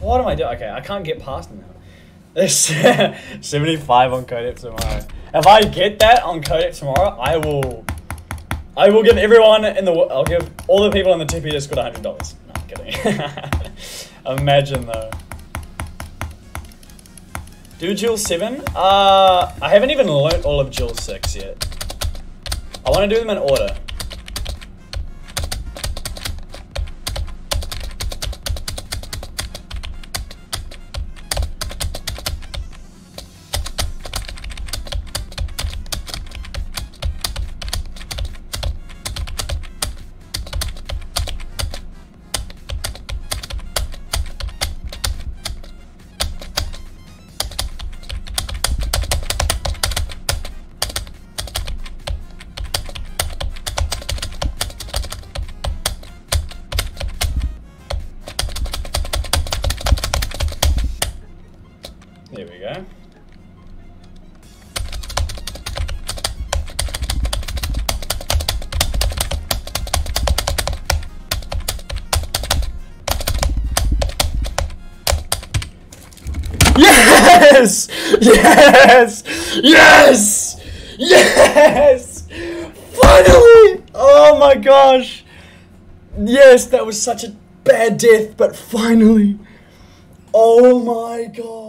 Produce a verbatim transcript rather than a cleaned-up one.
What am I doing? Okay, I can't get past him now. There's seventy-five on Code It tomorrow. If I get that on Code It tomorrow, I will... I will give everyone in the... I'll give all the people in the T P Discord one hundred dollars. No, I'm kidding. Imagine, though. Do Jewel seven? Uh, I haven't even learnt all of Jewel six yet. I want to do them in order. Yes! Yes! Yes! Yes! Finally! Oh my gosh! Yes, that was such a bad death, but finally! Oh my god!